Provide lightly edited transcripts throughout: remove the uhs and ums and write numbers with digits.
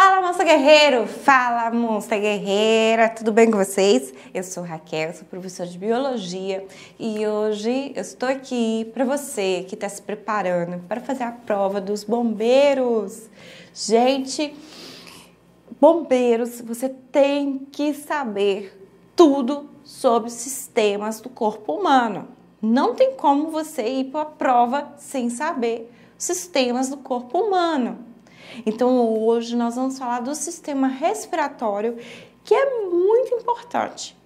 Fala, Monster Guerreiro! Fala, Monster Guerreira! Tudo bem com vocês? Eu sou Raquel, sou professora de Biologia e hoje eu estou aqui para você que está se preparando para fazer a prova dos bombeiros. Gente, bombeiros, você tem que saber tudo sobre os sistemas do corpo humano. Não tem como você ir para a prova sem saber os sistemas do corpo humano. Então hoje nós vamos falar do sistema respiratório, que é muito importante,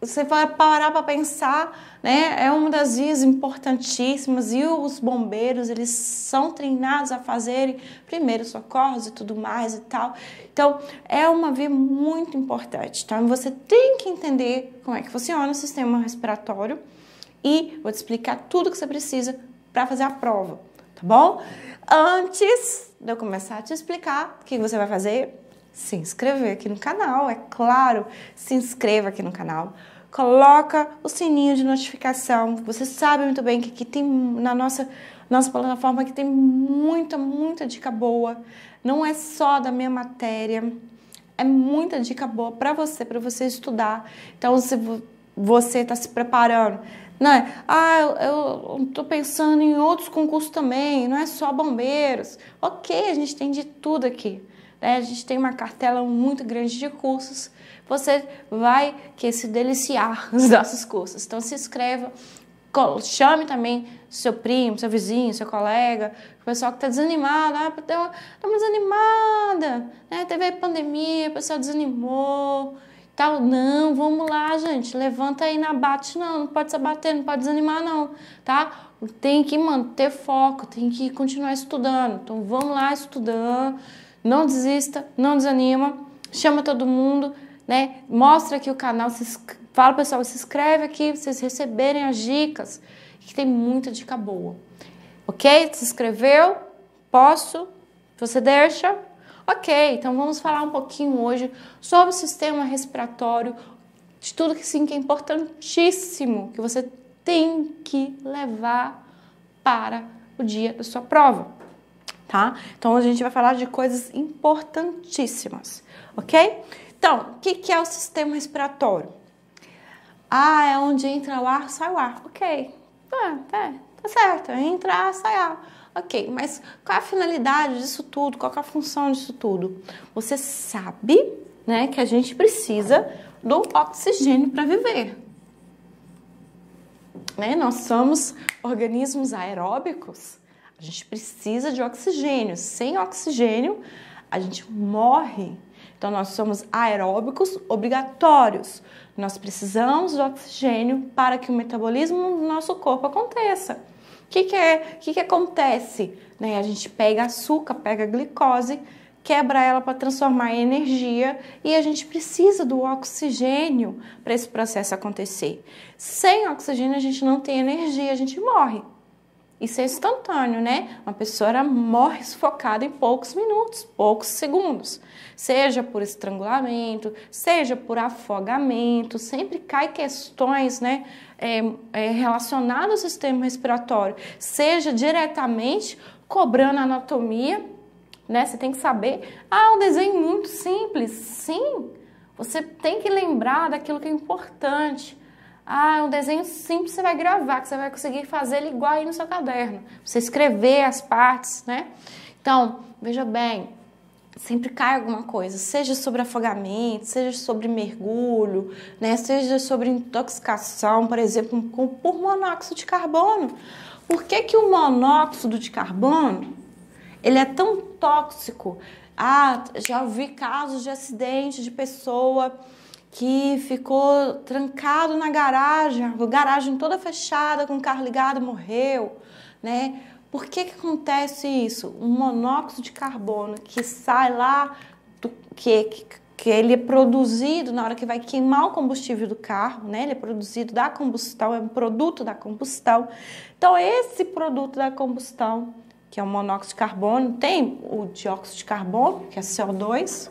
você vai parar para pensar, né? É uma das vias importantíssimas e os bombeiros, eles são treinados a fazerem primeiros socorros e tudo mais e tal. Então, é uma via muito importante, tá? Você tem que entender como é que funciona o sistema respiratório e vou te explicar tudo que você precisa para fazer a prova, tá bom? Antes de eu começar a te explicar o que você vai fazer, se inscrever aqui no canal, é claro, se inscreva aqui no canal, coloca o sininho de notificação, você sabe muito bem que aqui tem, na nossa plataforma aqui tem muita dica boa, não é só da minha matéria, é muita dica boa para você estudar. Então, se você está se preparando, né? Ah, eu tô pensando em outros concursos também, não é só bombeiros, ok, a gente tem de tudo aqui. A gente tem uma cartela muito grande de cursos, você vai se deliciar nos nossos cursos. Então se inscreva, chame também seu primo, seu vizinho, seu colega, o pessoal que está desanimado, ah, tá uma desanimada, né? Teve a pandemia, o pessoal desanimou, tal. Não, vamos lá, gente, levanta aí, não abate não, não pode se abater, não pode desanimar não, tá? Tem que manter foco, tem que continuar estudando, então vamos lá estudando. Não desista, não desanima, chama todo mundo, né? Mostra aqui o canal, fala pessoal, se inscreve aqui pra vocês receberem as dicas, que tem muita dica boa. Ok? Se inscreveu? Posso? Você deixa? Ok, então vamos falar um pouquinho hoje sobre o sistema respiratório, de tudo que sim, que é importantíssimo, que você tem que levar para o dia da sua prova. Tá? Então, a gente vai falar de coisas importantíssimas, ok? Então, o que é o sistema respiratório? Ah, é onde entra o ar, sai o ar, ok. Tá certo, entra ar, sai ar, ok. Mas qual é a finalidade disso tudo? Qual é a função disso tudo? Você sabe, né, que a gente precisa do oxigênio para viver. Né? Nós somos organismos aeróbicos. A gente precisa de oxigênio. Sem oxigênio, a gente morre. Então, nós somos aeróbicos obrigatórios. Nós precisamos do oxigênio para que o metabolismo do nosso corpo aconteça. O que acontece? Né? A gente pega açúcar, pega glicose, quebra ela para transformar em energia e a gente precisa do oxigênio para esse processo acontecer. Sem oxigênio, a gente não tem energia, a gente morre. Isso é instantâneo, né? Uma pessoa morre sufocada em poucos minutos, poucos segundos. Seja por estrangulamento, seja por afogamento, sempre cai questões, né, relacionadas ao sistema respiratório. Seja diretamente cobrando a anatomia, né? Você tem que saber. Ah, um desenho muito simples. Sim, você tem que lembrar daquilo que é importante. Ah, um desenho simples você vai gravar, que você vai conseguir fazer ele igual aí no seu caderno. Você escrever as partes, né? Então, veja bem, sempre cai alguma coisa, seja sobre afogamento, seja sobre mergulho, né? Seja sobre intoxicação, por exemplo, por monóxido de carbono. Por que que o monóxido de carbono, ele é tão tóxico? Ah, já ouvi casos de acidente de pessoa que ficou trancado na garagem toda fechada, com o carro ligado, morreu, né? Por que que acontece isso? Um monóxido de carbono que sai lá, que ele é produzido na hora que vai queimar o combustível do carro, né? Ele é produzido da combustão, é um produto da combustão. Então, esse produto da combustão, que é o monóxido de carbono, tem o dióxido de carbono, que é CO2,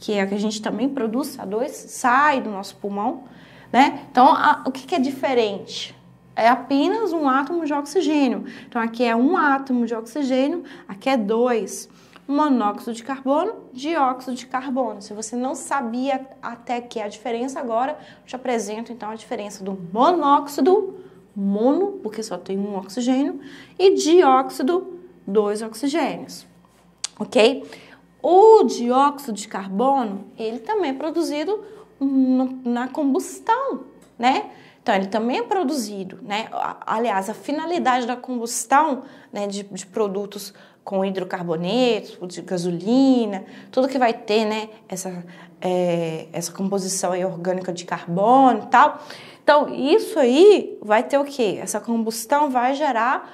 que é o que a gente também produz, CO2, sai do nosso pulmão, né? Então, o que é diferente? é apenas um átomo de oxigênio. Então, aqui é um átomo de oxigênio, aqui é 2. Monóxido de carbono, dióxido de carbono. Se você não sabia até que a diferença agora, eu te apresento então a diferença do monóxido, mono, porque só tem um oxigênio, e dióxido, 2 oxigênios, ok? O dióxido de carbono, ele também é produzido na combustão, né? Então, ele também é produzido, né? Aliás, a finalidade da combustão, né, de produtos com hidrocarbonetos, de gasolina, tudo que vai ter, né, essa composição aí orgânica de carbono e tal. Então, isso aí vai ter o quê? Essa combustão vai gerar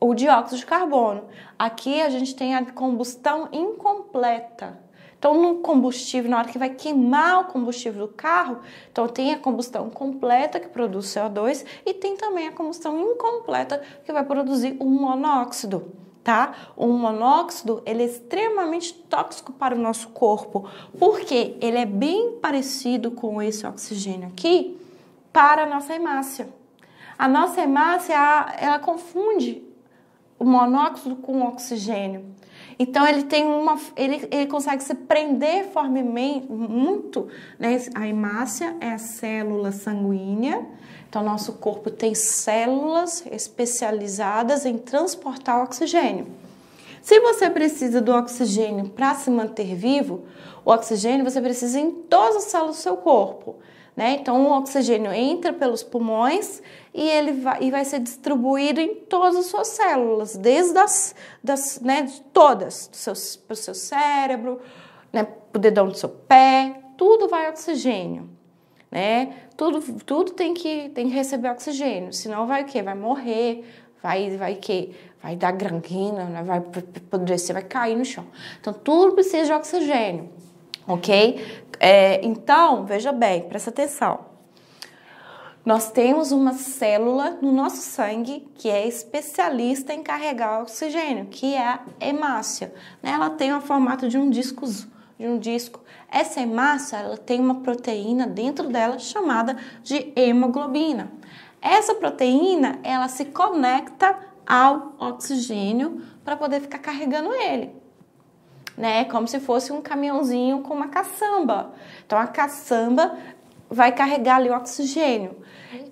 o dióxido de carbono. Aqui a gente tem a combustão incompleta. Então, no combustível, na hora que vai queimar o combustível do carro, então tem a combustão completa que produz CO2 e tem também a combustão incompleta que vai produzir o monóxido. Tá? O monóxido, ele é extremamente tóxico para o nosso corpo, porque ele é bem parecido com esse oxigênio aqui para a nossa hemácia. A nossa hemácia, ela confunde o monóxido com o oxigênio. Então, ele consegue se prender fortemente, muito, né? A hemácia é a célula sanguínea. Então, nosso corpo tem células especializadas em transportar o oxigênio. Se você precisa do oxigênio para se manter vivo, o oxigênio você precisa em todas as células do seu corpo, né? Então, o oxigênio entra pelos pulmões e ele vai ser distribuído em todas as suas células, desde todas, pro seu cérebro, né, pro dedão do seu pé, tudo vai oxigênio, né? Tudo tem que receber oxigênio, senão vai o quê? Vai morrer, vai dar gangrena, né? Vai apodrecer, vai cair no chão. Então, tudo precisa de oxigênio. Ok? Então, veja bem, presta atenção. Nós temos uma célula no nosso sangue que é especialista em carregar oxigênio, que é a hemácia. Ela tem o formato de um disco. Essa hemácia, ela tem uma proteína dentro dela chamada de hemoglobina. Essa proteína, ela se conecta ao oxigênio para poder ficar carregando ele. Né? Como se fosse um caminhãozinho com uma caçamba. Então, a caçamba vai carregar ali o oxigênio.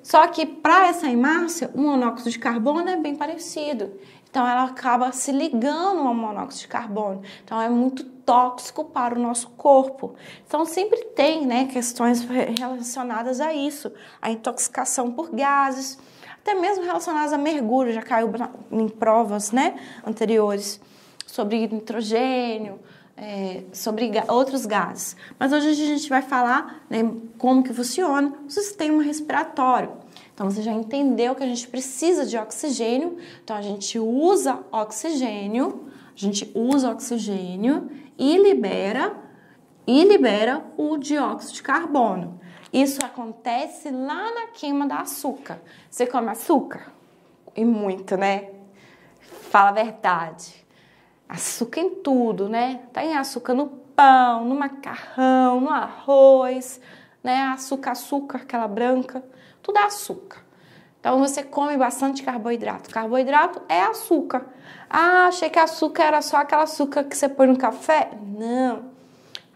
Só que para essa hemácia, o monóxido de carbono é bem parecido. Então, ela acaba se ligando ao monóxido de carbono. Então, é muito tóxico para o nosso corpo. Então, sempre tem, né, questões relacionadas a isso. A intoxicação por gases, até mesmo relacionadas a mergulho. Já caiu em provas, né, anteriores, sobre nitrogênio, sobre outros gases. Mas hoje a gente vai falar, né, como que funciona o sistema respiratório. Então, você já entendeu que a gente precisa de oxigênio. Então, a gente usa oxigênio e libera o dióxido de carbono. Isso acontece lá na queima da açúcar. Você come açúcar? E muito, né? Fala a verdade. Açúcar em tudo, né? Tem açúcar no pão, no macarrão, no arroz, né? Açúcar, aquela branca, tudo é açúcar. Então, você come bastante carboidrato. Carboidrato é açúcar. Ah, achei que açúcar era só aquela açúcar que você põe no café. Não.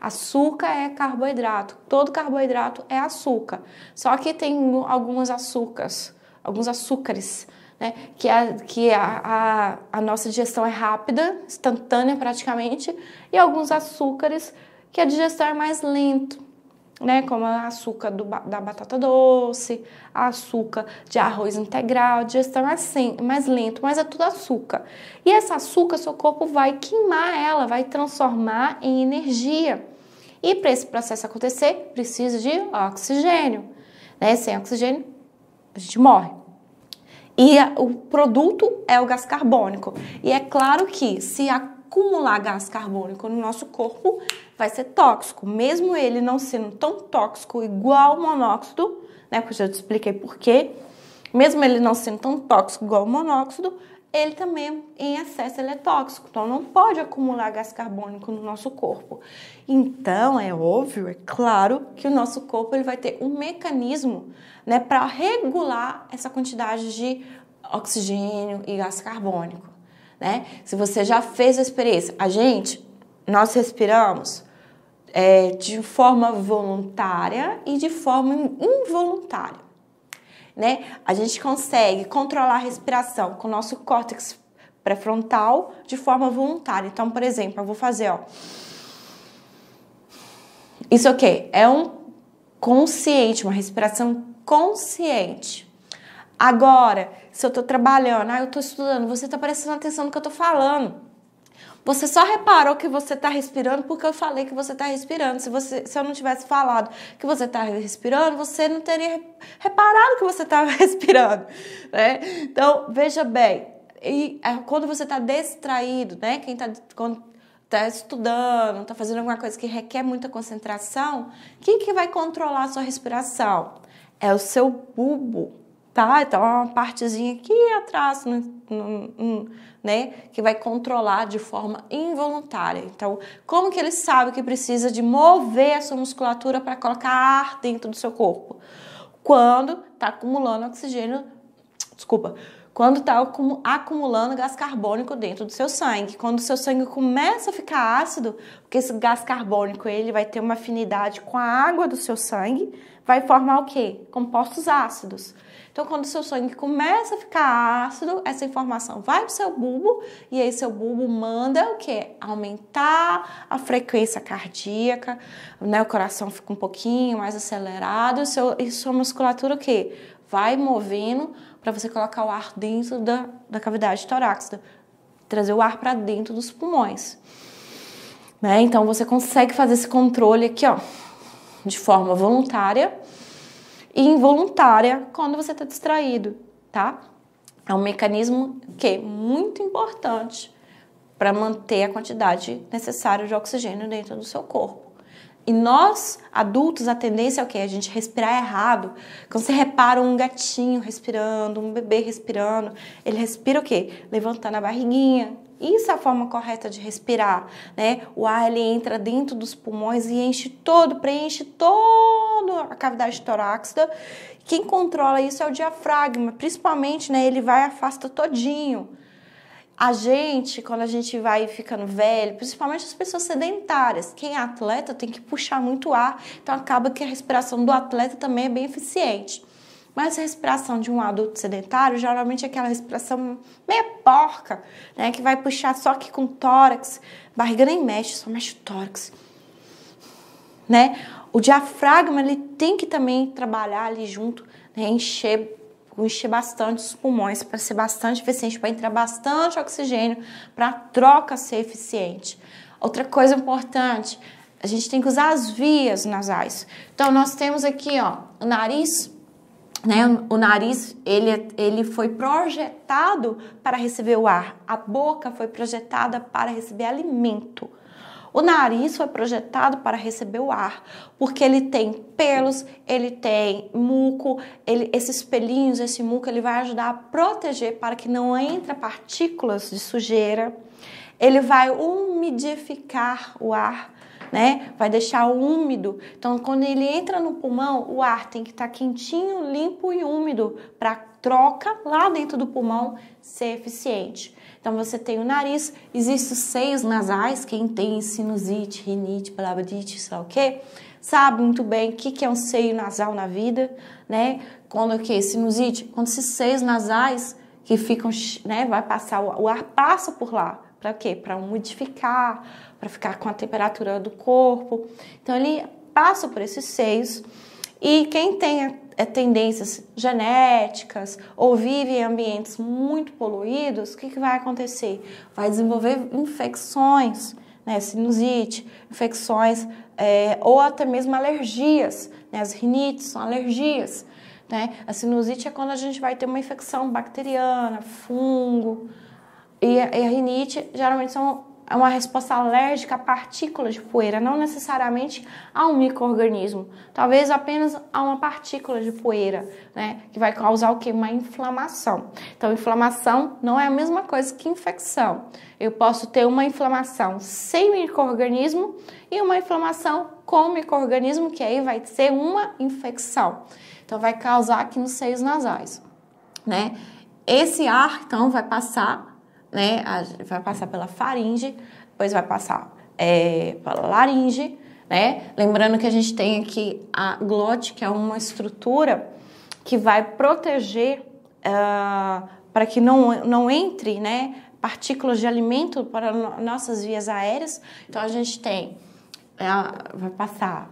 Açúcar é carboidrato. Todo carboidrato é açúcar. Só que tem alguns açúcares, né, que a nossa digestão é rápida, instantânea praticamente, e alguns açúcares que a digestão é mais lenta, né, como a açúcar da batata doce, a açúcar de arroz integral, a digestão é mais lenta, mas é tudo açúcar. E essa açúcar, seu corpo vai queimar ela, vai transformar em energia. E para esse processo acontecer, precisa de oxigênio, né? Sem oxigênio, a gente morre. E o produto é o gás carbônico. E é claro que se acumular gás carbônico no nosso corpo, vai ser tóxico. Mesmo ele não sendo tão tóxico igual o monóxido, né? Porque eu já te expliquei por quê. Mesmo ele não sendo tão tóxico igual o monóxido, ele também em excesso ele é tóxico, então não pode acumular gás carbônico no nosso corpo. Então é óbvio, é claro que o nosso corpo ele vai ter um mecanismo, né, para regular essa quantidade de oxigênio e gás carbônico, né? Se você já fez a experiência, nós respiramos de forma voluntária e de forma involuntária, né? A gente consegue controlar a respiração com o nosso córtex pré-frontal de forma voluntária. Então, por exemplo, eu vou fazer, ó. Isso aqui é um consciente, uma respiração consciente. Agora, se eu tô trabalhando, eu tô estudando, você tá prestando atenção no que eu tô falando. Você só reparou que você está respirando porque eu falei que você está respirando. Se eu não tivesse falado que você está respirando, você não teria reparado que você estava respirando, né? Então, veja bem, e quando você está distraído, né? Quando está estudando, está fazendo alguma coisa que requer muita concentração, quem que vai controlar a sua respiração? É o seu bulbo. Tá? Então, uma partezinha aqui atrás, né, que vai controlar de forma involuntária. Então, como que ele sabe que precisa de mover a sua musculatura para colocar ar dentro do seu corpo? Quando está acumulando oxigênio, quando está acumulando gás carbônico dentro do seu sangue. Quando o seu sangue começa a ficar ácido, porque esse gás carbônico ele vai ter uma afinidade com a água do seu sangue, vai formar o quê? Compostos ácidos. Então, quando o seu sangue começa a ficar ácido, essa informação vai pro seu bulbo e aí seu bulbo manda o quê? Aumentar a frequência cardíaca, né? O coração fica um pouquinho mais acelerado e sua musculatura o quê? Vai movendo para você colocar o ar dentro da cavidade torácica, trazer o ar para dentro dos pulmões, né? Então você consegue fazer esse controle aqui, ó, de forma voluntária e involuntária quando você está distraído, tá? É um mecanismo que é muito importante para manter a quantidade necessária de oxigênio dentro do seu corpo. E nós, adultos, a tendência é o quê? A gente respirar errado. Quando você repara um gatinho respirando, um bebê respirando, ele respira o quê? Levantando a barriguinha. Isso é a forma correta de respirar, né? O ar, ele entra dentro dos pulmões e preenche toda a cavidade torácica. Quem controla isso é o diafragma, principalmente, né? Ele vai e afasta todinho. A gente, quando a gente vai ficando velho, principalmente as pessoas sedentárias, quem é atleta tem que puxar muito ar, então acaba que a respiração do atleta também é bem eficiente. Mas a respiração de um adulto sedentário, geralmente é aquela respiração meio porca, né, que vai puxar só aqui com tórax, barriga nem mexe, só mexe o tórax, né? O diafragma, ele tem que também trabalhar ali junto, né, encher bastante os pulmões para ser bastante eficiente, para entrar bastante oxigênio, para a troca ser eficiente. Outra coisa importante, a gente tem que usar as vias nasais. Então, nós temos aqui, ó, o nariz, né? O nariz, ele foi projetado para receber o ar. A boca foi projetada para receber alimento. O nariz foi projetado para receber o ar, porque ele tem pelos, ele tem muco, esses pelinhos, esse muco, ele vai ajudar a proteger para que não entre partículas de sujeira. Ele vai umidificar o ar, né? Vai deixar úmido. Então, quando ele entra no pulmão, o ar tem que estar quentinho, limpo e úmido para a troca lá dentro do pulmão ser eficiente. Então, você tem o nariz, existem os seios nasais, quem tem sinusite, rinite, palabrite, sei lá o quê, sabe muito bem o que é um seio nasal na vida, né? Quando o que? Sinusite, quando esses seios nasais que ficam, né, vai passar, o ar passa por lá, para quê? Para umidificar, para ficar com a temperatura do corpo. Então, ele passa por esses seios e quem tem tendências genéticas ou vive em ambientes muito poluídos, o que que vai acontecer? Vai desenvolver infecções, né? Sinusite, infecções ou até mesmo alergias, né? As rinites são alergias, né? A sinusite é quando a gente vai ter uma infecção bacteriana, fungo, e a rinite geralmente são é uma resposta alérgica a partículas de poeira, não necessariamente a um micro-organismo, talvez apenas a uma partícula de poeira, né, que vai causar o quê? Uma inflamação. Então, inflamação não é a mesma coisa que infecção. Eu posso ter uma inflamação sem micro-organismo e uma inflamação com micro-organismo, que aí vai ser uma infecção. Então, vai causar aqui nos seios nasais, né? Esse ar, então, vai passar, né? Vai passar pela faringe, depois vai passar pela laringe, né? Lembrando que a gente tem aqui a glote, que é uma estrutura que vai proteger para que não entre, né, partículas de alimento para nossas vias aéreas. Então, a gente tem... vai passar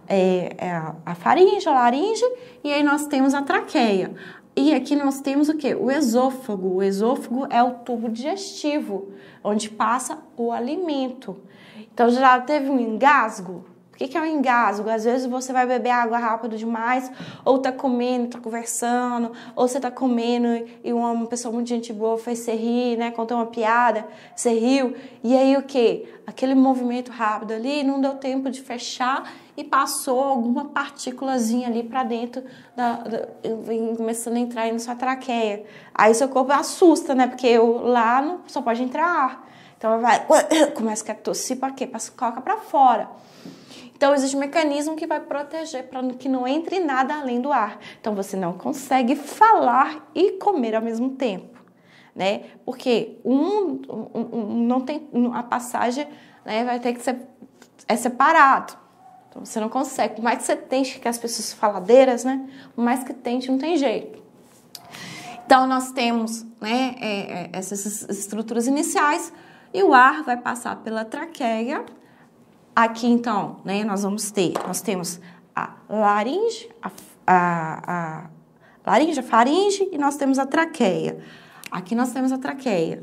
a faringe, a laringe, e aí nós temos a traqueia. E aqui nós temos o quê? O esôfago. O esôfago é o tubo digestivo, onde passa o alimento. Então, já teve um engasgo? O que é um engasgo? Às vezes você vai beber água rápido demais, ou tá comendo, tá conversando, ou você tá comendo e uma pessoa muito gente boa fez você rir, né? Contou uma piada, você riu, e aí o quê? Aquele movimento rápido ali, não deu tempo de fechar e passou alguma partículazinha ali pra dentro, começando a entrar aí na sua traqueia. Aí seu corpo assusta, né? Porque lá só pode entrar ar. Então vai, começa a tossir pra quê? Pra colocar pra fora. Então, existe um mecanismo que vai proteger para que não entre nada além do ar. Então, você não consegue falar e comer ao mesmo tempo, né? Porque não tem, a passagem, né, vai ter que ser separado. Então, você não consegue. Por mais que você tente, que as pessoas faladeiras, né? Por mais que tente, não tem jeito. Então, nós temos, né, essas estruturas iniciais e o ar vai passar pela traqueia. Aqui, então, né, nós temos a laringe, a faringe e nós temos a traqueia. Aqui nós temos a traqueia.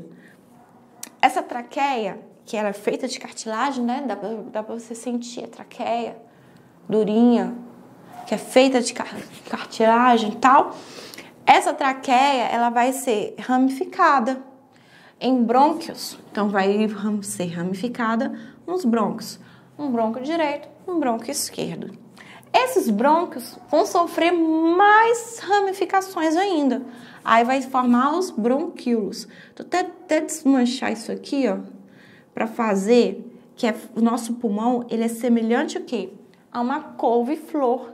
Essa traqueia, que ela é feita de cartilagem, né, dá pra você sentir a traqueia durinha, que é feita de cartilagem e tal. Essa traqueia, ela vai ser ramificada em brônquios. Então, vai ser ramificada nos brônquios. Um brônquio direito, um brônquio esquerdo. Esses brônquios vão sofrer mais ramificações ainda. Aí vai formar os bronquíolos. Vou até desmanchar isso aqui, ó, para fazer que o nosso pulmão, ele é semelhante o quê? A uma couve-flor.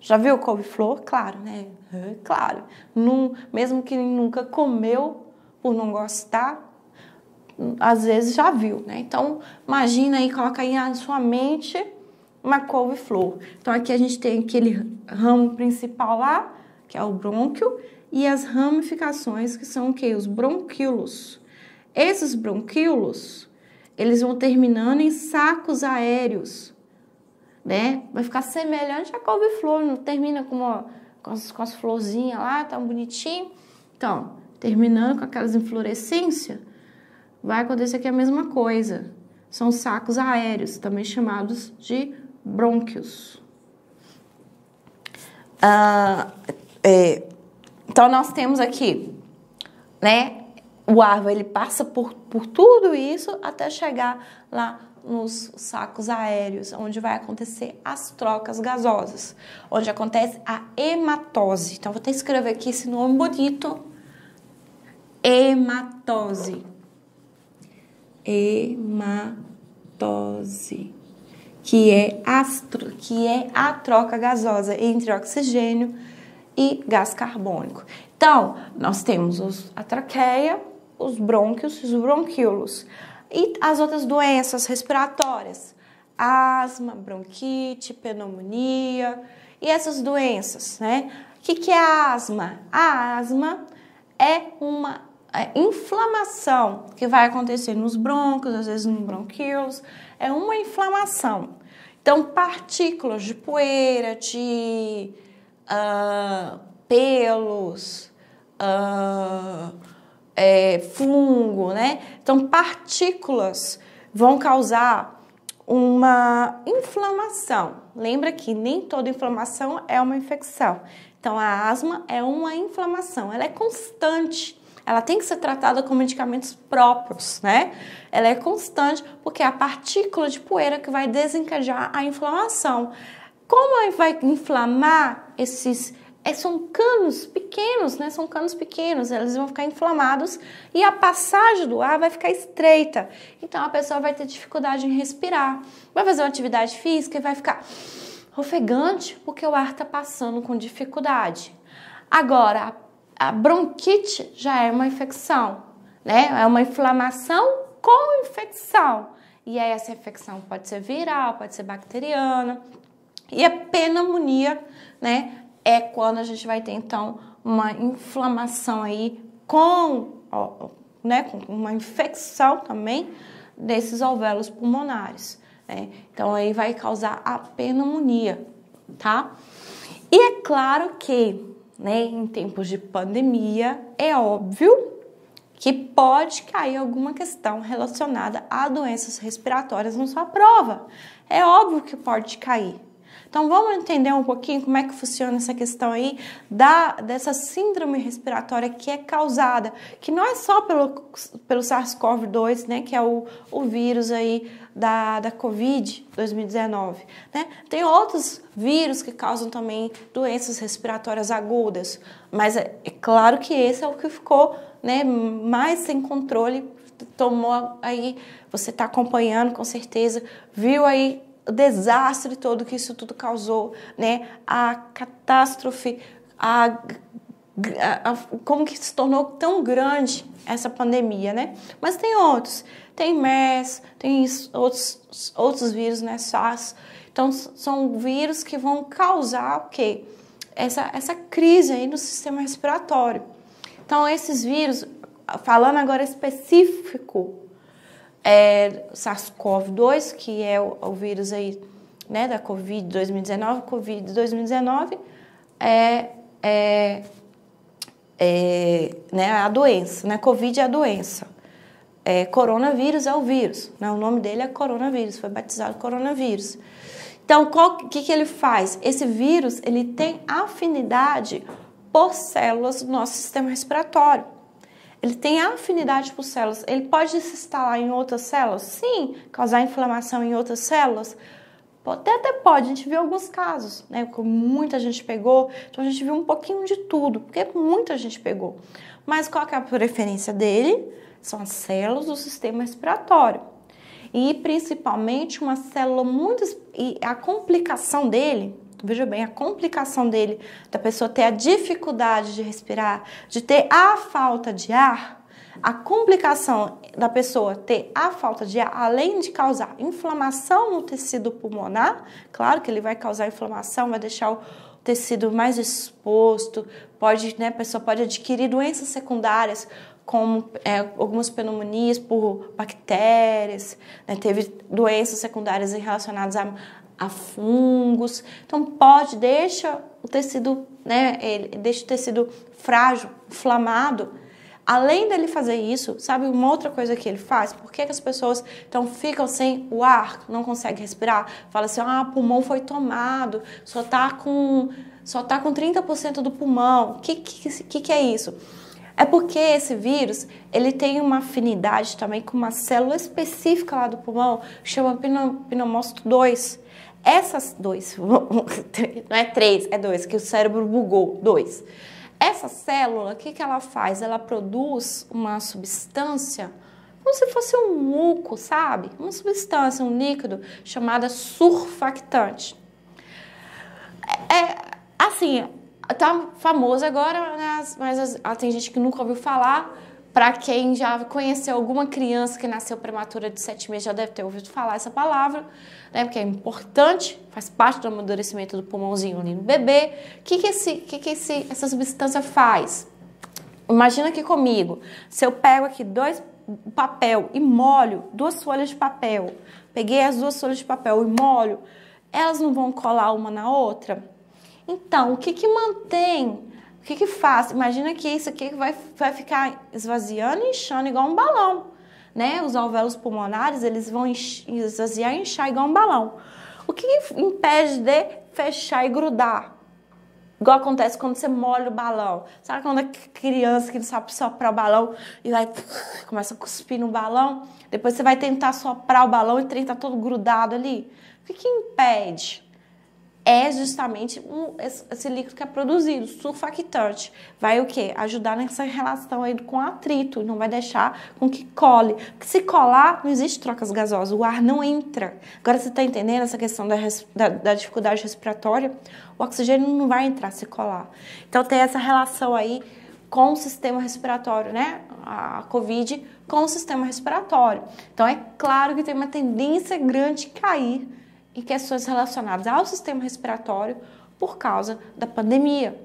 Já viu couve-flor? Claro, né? É, claro. Mesmo que nunca comeu, por não gostar, às vezes já viu, né? Então, imagina aí, coloca aí na sua mente uma couve-flor. Então, aqui a gente tem aquele ramo principal lá, que é o brônquio, e as ramificações, que são o quê? Os bronquíolos. Esses bronquíolos, eles vão terminando em sacos aéreos, né? Vai ficar semelhante à couve-flor, não termina com as florzinhas lá, tão bonitinho. Então, terminando com aquelas inflorescências, vai acontecer aqui a mesma coisa. São sacos aéreos, também chamados de brônquios. Então, nós temos aqui, né? O ar, ele passa por tudo isso até chegar lá nos sacos aéreos, onde vai acontecer as trocas gasosas, onde acontece a hematose. Então, vou até escrever aqui esse nome bonito. Hematose. Hematose, que é a troca gasosa entre oxigênio e gás carbônico. Então, nós temos a traqueia, os brônquios e os bronquíolos. E as outras doenças respiratórias, asma, bronquite, pneumonia, e essas doenças, né? O que é a asma? A asma é uma inflamação que vai acontecer nos brônquios, às vezes nos bronquíolos, é uma inflamação. Então, partículas de poeira, de pelos, fungo, né? Então, partículas vão causar uma inflamação. Lembra que nem toda inflamação é uma infecção. Então, a asma é uma inflamação, ela é constante. ela tem que ser tratada com medicamentos próprios, né? Ela é constante porque é a partícula de poeira que vai desencadear a inflamação. Como vai inflamar esses... São canos pequenos, né? São canos pequenos, eles vão ficar inflamados e a passagem do ar vai ficar estreita. Então a pessoa vai ter dificuldade em respirar, vai fazer uma atividade física e vai ficar ofegante porque o ar está passando com dificuldade. Agora, a bronquite já é uma infecção, né? É uma inflamação com infecção. E aí essa infecção pode ser viral, pode ser bacteriana. E a pneumonia, né? É quando a gente vai ter, então, uma inflamação aí com uma infecção também desses alvéolos pulmonares, né? Então, aí vai causar a pneumonia, tá? E é claro que, né, em tempos de pandemia, é óbvio que pode cair alguma questão relacionada a doenças respiratórias na sua prova. É óbvio que pode cair. Então, vamos entender um pouquinho como é que funciona essa questão aí dessa síndrome respiratória que é causada, que não é só pelo SARS-CoV-2, né, que é o vírus aí da COVID-2019, né? Tem outros vírus que causam também doenças respiratórias agudas, mas é claro que esse é o que ficou, né, mais sem controle, tomou aí, você está acompanhando com certeza, viu aí, o desastre todo que isso tudo causou, né? A catástrofe, como que se tornou tão grande essa pandemia, né? Mas tem outros, tem MERS, tem outros vírus, né? SARS. Então, são vírus que vão causar o quê? Essa crise aí no sistema respiratório. Então, esses vírus, falando agora específico, SARS-CoV-2, que é o vírus aí, né, da COVID-2019, né, a doença, né, COVID é a doença, coronavírus é o vírus, né, o nome dele é coronavírus, foi batizado coronavírus. Então, o que ele faz? Esse vírus, ele tem afinidade por células do nosso sistema respiratório. Ele tem afinidade por células, ele pode se instalar em outras células? Sim, causar inflamação em outras células? Até pode, a gente viu alguns casos, né, que muita gente pegou, então a gente viu um pouquinho de tudo, porque muita gente pegou. Mas qual que é a preferência dele? São as células do sistema respiratório. E principalmente uma célula muito... E a complicação dele... Veja bem, a complicação dele, da pessoa ter a dificuldade de respirar, de ter a falta de ar, a complicação da pessoa ter a falta de ar, além de causar inflamação no tecido pulmonar, claro que ele vai causar inflamação, vai deixar o tecido mais exposto, pode, né, a pessoa pode adquirir doenças secundárias, como algumas pneumonias por bactérias, né, teve doenças secundárias relacionadas a fungos, então pode, deixa o tecido, né, ele deixa o tecido frágil, inflamado. Além dele fazer isso, sabe uma outra coisa que ele faz? Por que as pessoas então ficam sem o ar, não conseguem respirar? Fala assim, ah, pulmão foi tomado, só tá com 30% do pulmão. Que é isso? É porque esse vírus, ele tem uma afinidade também com uma célula específica lá do pulmão, que chama pneumocyte 2. Essas dois, não é três, é dois, que o cérebro bugou, dois. Essa célula, o que que ela faz? Ela produz uma substância, como se fosse um muco, sabe? Uma substância, um líquido, chamada surfactante. Assim, tá famoso agora, né? Mas tem gente que nunca ouviu falar. Para quem já conheceu alguma criança que nasceu prematura de 7 meses, já deve ter ouvido falar essa palavra, né? Porque é importante, faz parte do amadurecimento do pulmãozinho ali no bebê. O que essa substância faz? Imagina aqui comigo, se eu pego aqui dois papel e molho, 2 folhas de papel, peguei as 2 folhas de papel e molho, elas não vão colar uma na outra? Então, o que mantém? O que faz? Imagina que isso aqui vai ficar esvaziando e inchando igual um balão, né? Os alvéolos pulmonares, eles vão esvaziar e inchar igual um balão. O que impede de fechar e grudar? Igual acontece quando você molha o balão. Sabe quando a criança que não sabe soprar o balão e vai começa a cuspir no balão? Depois você vai tentar soprar o balão e o trem tá todo grudado ali. O que impede? É justamente esse líquido que é produzido, surfactante. Vai o quê? Ajudar nessa relação aí com atrito, não vai deixar com que cole. Porque se colar, não existe trocas gasosas, o ar não entra. Agora você está entendendo essa questão da dificuldade respiratória? O oxigênio não vai entrar se colar. Então tem essa relação aí com o sistema respiratório, né? A COVID com o sistema respiratório. Então é claro que tem uma tendência grande de cair em questões relacionadas ao sistema respiratório por causa da pandemia,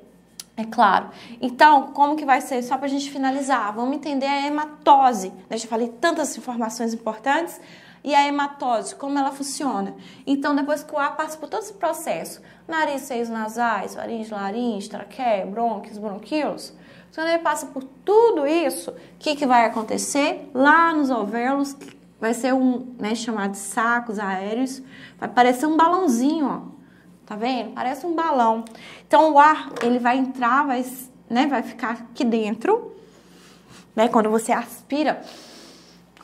é claro. Então, como que vai ser? Só para a gente finalizar, vamos entender a hematose. Eu já falei tantas informações importantes. E a hematose, como ela funciona? Então, depois que o ar passa por todo esse processo, nariz, seios nasais, faringe, laringe, traqueia, brônquios, bronquíolos, quando ele passa por tudo isso, o que que vai acontecer? Lá nos alvéolos, vai ser chamado de sacos aéreos, vai parecer um balãozinho, ó. Tá vendo? Parece um balão. Então o ar, ele vai entrar, vai ficar aqui dentro, né? Quando você aspira,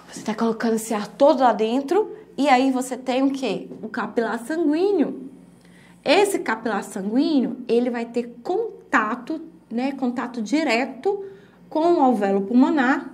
você tá colocando esse ar todo lá dentro, e aí você tem o quê? O capilar sanguíneo. Esse capilar sanguíneo, ele vai ter contato, né? Contato direto com o alvéolo pulmonar.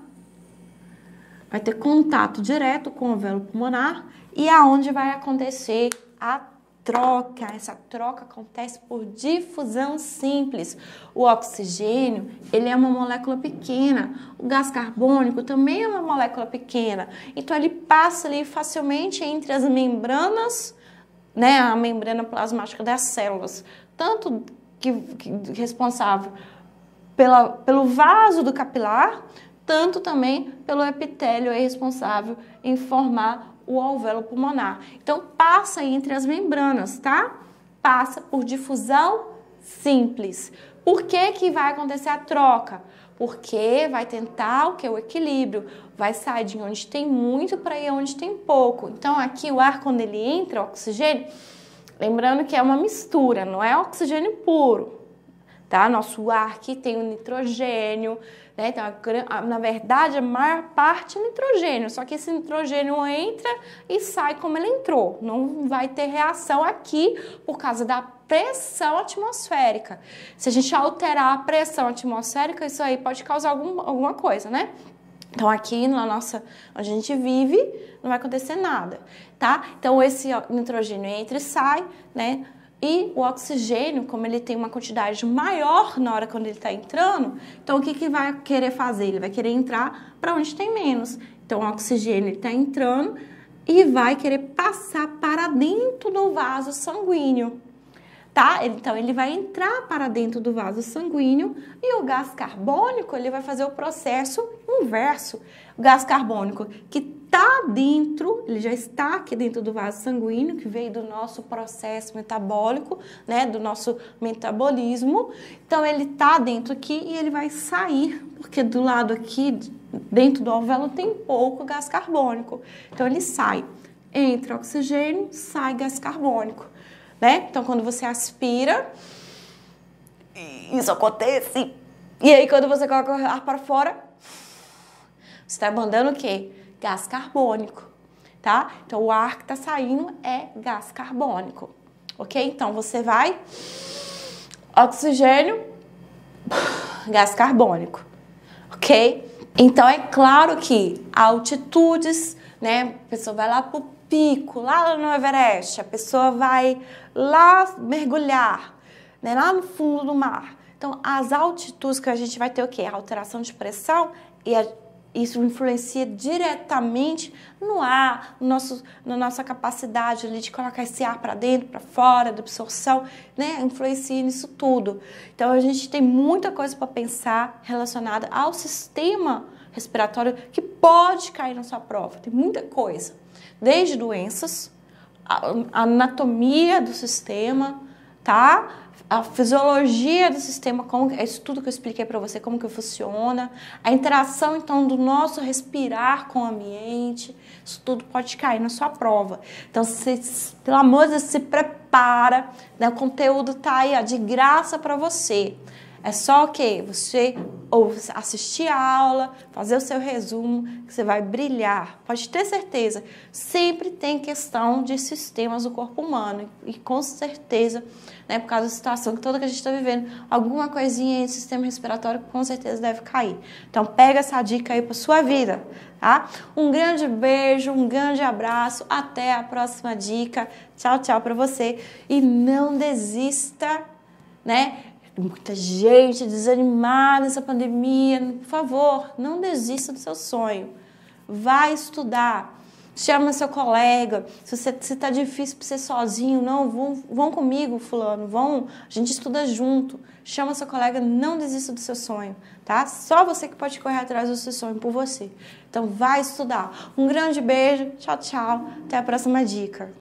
Vai ter contato direto com o alvéolo pulmonar e aonde vai acontecer a troca. Essa troca acontece por difusão simples. O oxigênio, ele é uma molécula pequena. O gás carbônico também é uma molécula pequena. Então, ele passa ali facilmente entre as membranas, né? A membrana plasmática das células. Tanto que responsável pelo vaso do capilar, tanto também pelo epitélio é responsável em formar o alvéolo pulmonar. Então, passa entre as membranas, tá? Passa por difusão simples. Por que que vai acontecer a troca? Porque vai tentar o que? O equilíbrio. Vai sair de onde tem muito para ir onde tem pouco. Então, aqui o ar, quando ele entra, o oxigênio, lembrando que é uma mistura, não é oxigênio puro. Tá? Nosso ar aqui tem o nitrogênio, né? Então, na verdade, a maior parte é nitrogênio, só que esse nitrogênio entra e sai como ele entrou. Não vai ter reação aqui por causa da pressão atmosférica. Se a gente alterar a pressão atmosférica, isso aí pode causar alguma coisa, né? Então, aqui na nossa, onde a gente vive, não vai acontecer nada, tá? Então, esse nitrogênio entra e sai, né? E o oxigênio, como ele tem uma quantidade maior na hora quando ele está entrando, então o que que vai querer fazer? Ele vai querer entrar para onde tem menos. Então o oxigênio está entrando e vai querer passar para dentro do vaso sanguíneo, tá? Então ele vai entrar para dentro do vaso sanguíneo e o gás carbônico ele vai fazer o processo inverso. O gás carbônico que está dentro, ele já está aqui dentro do vaso sanguíneo, que veio do nosso processo metabólico, né, do nosso metabolismo. Então, ele está dentro aqui e ele vai sair, porque do lado aqui, dentro do alvéolo, tem pouco gás carbônico. Então, ele sai, entra oxigênio, sai gás carbônico, né? Então, quando você aspira, isso acontece. E aí, quando você coloca o ar para fora, você está mandando o quê? Gás carbônico, tá? Então, o ar que tá saindo é gás carbônico, ok? Então, você vai... Oxigênio, gás carbônico, ok? Então, é claro que altitudes, né? A pessoa vai lá pro pico, lá no Everest, a pessoa vai lá mergulhar, né? Lá no fundo do mar. Então, as altitudes que a gente vai ter o quê? A alteração de pressão e a... Isso influencia diretamente no ar, na nossa capacidade ali de colocar esse ar para dentro, para fora, da absorção, né? Influencia nisso tudo. Então, a gente tem muita coisa para pensar relacionada ao sistema respiratório que pode cair na sua prova. Tem muita coisa, desde doenças, a anatomia do sistema, tá? a fisiologia do sistema, como é isso tudo que eu expliquei para você, como que funciona, a interação então do nosso respirar com o ambiente, isso tudo pode cair na sua prova. Então, pelo amor de Deus, se prepara, né? O conteúdo tá aí, ó, de graça para você. É só o quê? Você ou assistir a aula, fazer o seu resumo, que você vai brilhar. Pode ter certeza, sempre tem questão de sistemas do corpo humano. E com certeza, né, por causa da situação que toda que a gente está vivendo, alguma coisinha aí do sistema respiratório com certeza deve cair. Então pega essa dica aí para sua vida, tá? Um grande beijo, um grande abraço, até a próxima dica. Tchau, tchau para você. E não desista, né? Muita gente desanimada nessa pandemia. Por favor, não desista do seu sonho. Vai estudar. Chama seu colega. Se tá difícil para você sozinho, não, vão comigo, fulano. Vão, a gente estuda junto. Chama seu colega, não desista do seu sonho, tá? Só você que pode correr atrás do seu sonho por você. Então vai estudar. Um grande beijo. Tchau, tchau. Até a próxima dica.